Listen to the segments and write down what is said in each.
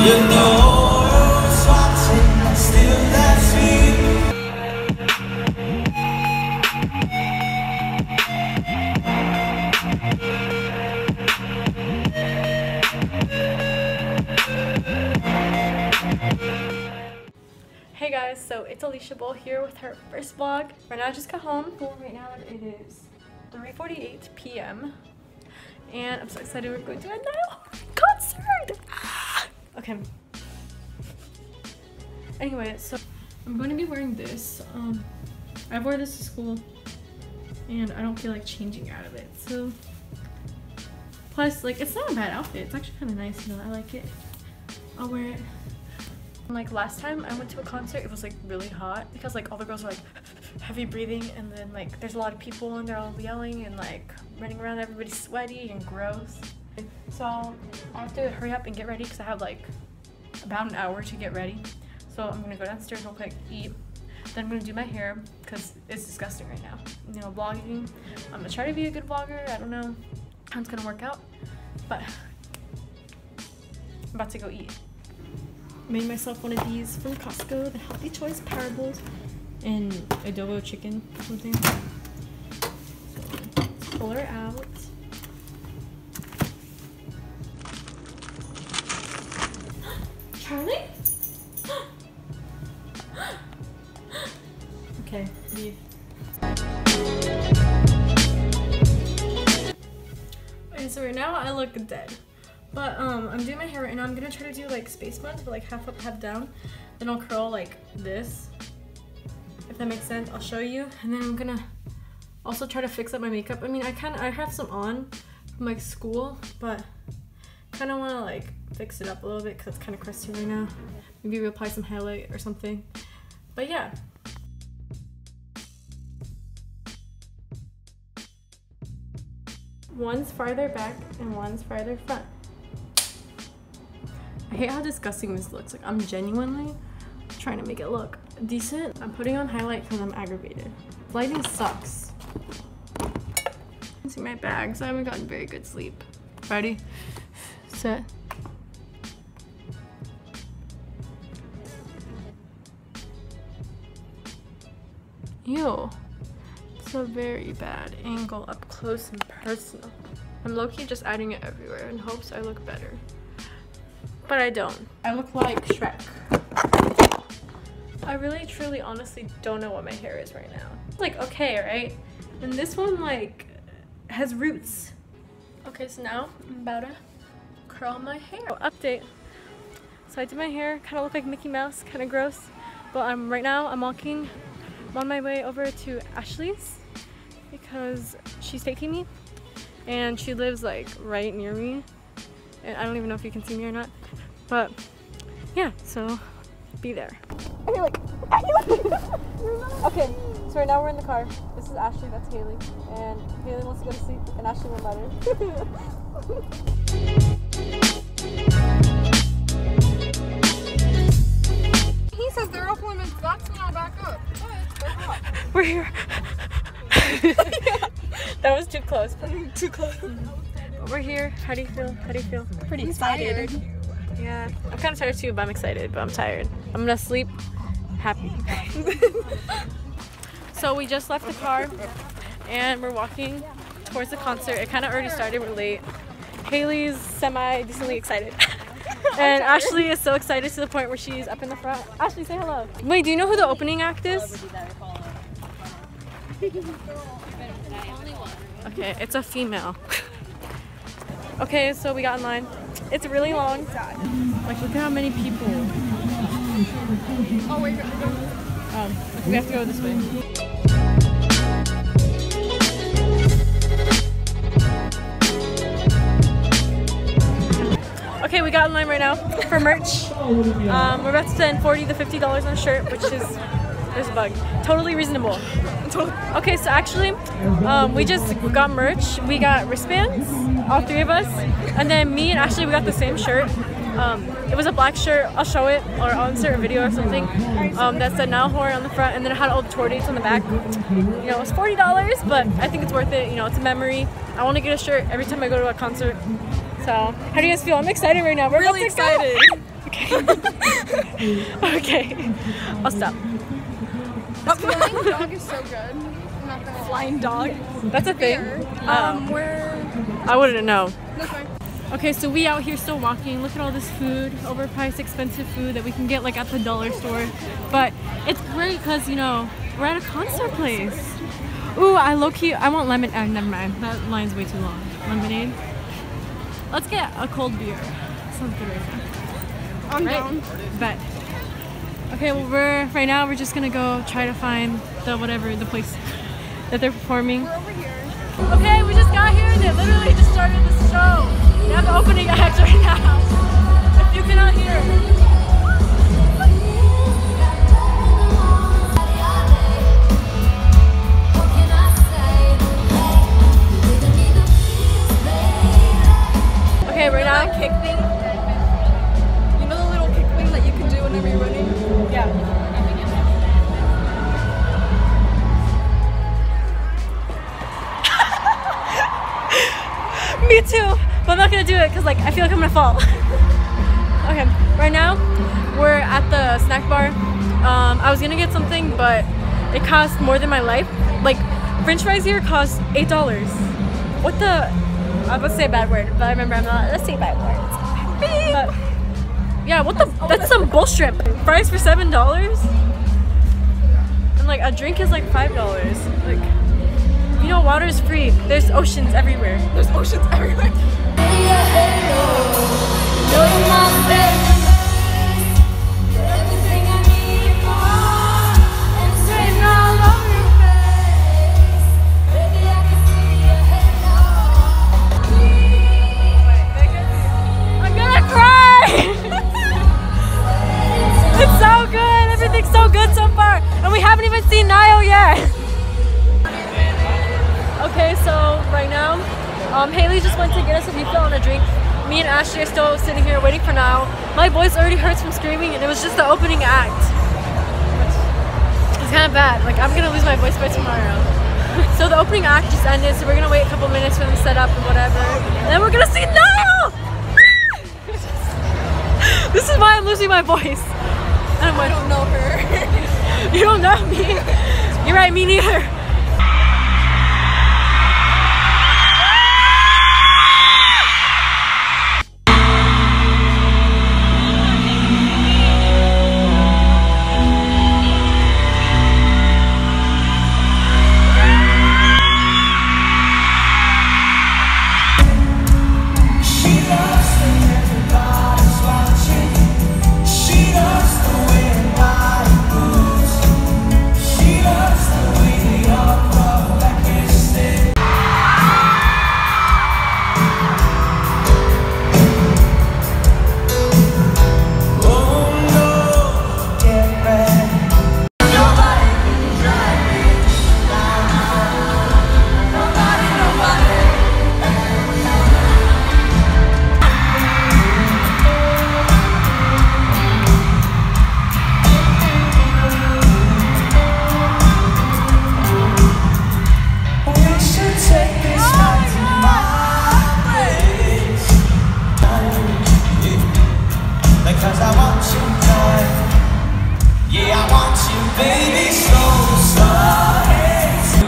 Hey guys, so it's Alicia Bull here with her first vlog. Right now I just got home. Right now it is 3:48 p.m. and I'm so excited, we're going to a Niall Horan concert! Okay. Anyway, so I'm going to be wearing this. I wore this to school and I don't feel like changing out of it, so. Plus, like, it's not a bad outfit. It's actually kind of nice, you know, I like it. I'll wear it. Like last time I went to a concert, it was like really hot because like all the girls were like heavy breathing, and then like there's a lot of people and they're all yelling and like running around, everybody's sweaty and gross. So I have to hurry up and get ready because I have like about an hour to get ready. So I'm gonna go downstairs real quick, eat, then I'm gonna do my hair because it's disgusting right now. You know, vlogging. I'm gonna try to be a good vlogger. I don't know how it's gonna work out, but I'm about to go eat. Made myself one of these from Costco, the Healthy Choice Power Bowls, and adobo chicken or something. So, pull her out. Charlie? Okay, leave. Okay, so right now I look dead. But I'm doing my hair right now. I'm gonna try to do like space buns, but like half up, half down. Then I'll curl like this, if that makes sense. I'll show you. And then I'm gonna also try to fix up my makeup. I mean, I have some on from like school, but kind of want to like fix it up a little bit because it's kind of crusty right now. Maybe we apply some highlight or something. But yeah. One's farther back and one's farther front. I hate how disgusting this looks. Like, I'm genuinely trying to make it look decent. I'm putting on highlight because I'm aggravated. Lighting sucks. You can see my bags. I haven't gotten very good sleep. Ready? Set. Ew. It's a very bad angle up close and personal. I'm low-key just adding it everywhere in hopes I look better. But I don't. I look like Shrek. I really, truly, honestly don't know what my hair is right now. It's like okay, right? And this one like has roots. Okay, so now I'm about to curl my hair. Oh, update. So I did my hair, kind of look like Mickey Mouse, kind of gross. But right now I'm walking. I'm on my way over to Ashley's because she's taking me, and she lives like right near me. And I don't even know if you can see me or not, but yeah, so be there. And you're like, okay, so right now we're in the car. This is Ashley, that's Haley, and Haley wants to go to sleep, and Ashley won't let her. He says they're off limits, that's when I'll back up. We're here. That was too close. Too close. We're here. How do you feel? How do you feel? Pretty excited. Yeah. I'm kind of tired too, but I'm excited, but I'm tired. I'm gonna sleep happy. So we just left the car and we're walking towards the concert. It kind of already started. We're late. Haley's semi-decently excited. And Ashley is so excited to the point where she's up in the front. Ashley, say hello. Wait, do you know who the opening act is? Okay, it's a female. Okay, so we got in line. It's really long. Like, look at how many people. Oh, wait. We have to go this way. Okay, we got in line right now for merch. We're about to spend $40 to $50 on a shirt, which is, there's a bug. Totally reasonable. Okay, so actually, we just got merch. We got wristbands. All three of us, and then me and Ashley, we got the same shirt. It was a black shirt. I'll show it, or I'll insert a video or something. That said Niall Horan on the front, and then it had all the tour dates on the back. You know, it was $40, but I think it's worth it. You know, it's a memory. I want to get a shirt every time I go to a concert. So, how do you guys feel? I'm excited right now. We're really excited. Okay. Okay. I'll stop. Flying dog is so good. I'm not gonna flying dog? That's a thing. I wouldn't know. Okay, so we out here still walking. Look at all this food, overpriced, expensive food that we can get like at the dollar store. But it's great because, you know, we're at a concert place. Ooh, I low-key, I want lemon. Oh, never mind. That line's way too long. Lemonade. Let's get a cold beer. Sounds good right now. I'm down. Bet. Okay, well, right now we're just gonna go try to find the place that they're performing. We're over here. Okay, we just got here and they literally just started the show. They have the opening act right now. If you cannot hear. Me too, but I'm not gonna do it because like I feel like I'm gonna fall. Okay, right now we're at the snack bar. I was gonna get something, but it cost more than my life. Like French fries here cost $8. What the? I was about to say a bad word, but I remember I'm not. Let's say bad words. But, yeah, what the? That's some bullshit. Fries for $7, and like a drink is like $5. Like. You know, water is free. There's oceans everywhere. There's oceans everywhere. I'm gonna cry! It's so good. Everything's so good so far. And we haven't even seen Niall yet. Okay, so right now, Haley just went to get us a refill and a drink. Me and Ashley are still sitting here waiting for Niall. My voice already hurts from screaming, and it was just the opening act. It's kind of bad. Like, I'm gonna lose my voice by tomorrow. So the opening act just ended, so we're gonna wait a couple minutes for them to set up and whatever. And then we're gonna see Niall! This is why I'm losing my voice. And I don't know her. You don't know me. You're right, me neither.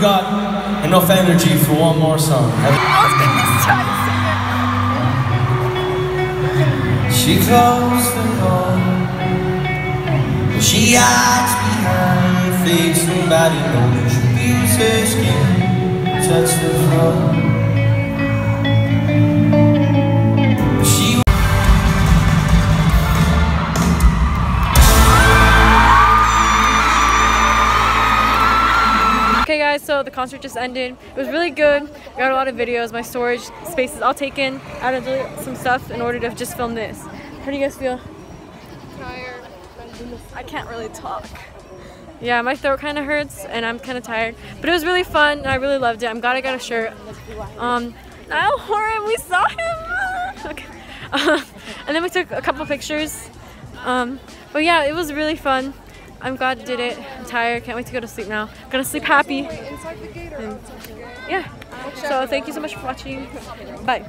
Got enough energy for one more song. She closed the door. She hides behind face. Nobody knows she feels her skin touch the floor. Okay guys, so the concert just ended. It was really good. We got a lot of videos. My storage space is all taken. I had to delete some stuff in order to just film this. How do you guys feel? Tired. I can't really talk. Yeah, my throat kind of hurts and I'm kind of tired. But it was really fun and I really loved it. I'm glad I got a shirt. Niall Horan, we saw him! Okay. And then we took a couple pictures. But yeah, it was really fun. I'm glad I did it. I'm tired. Can't wait to go to sleep now. I'm gonna sleep happy. Inside the gate or outside the gate? Yeah. So thank you so much for watching. Bye.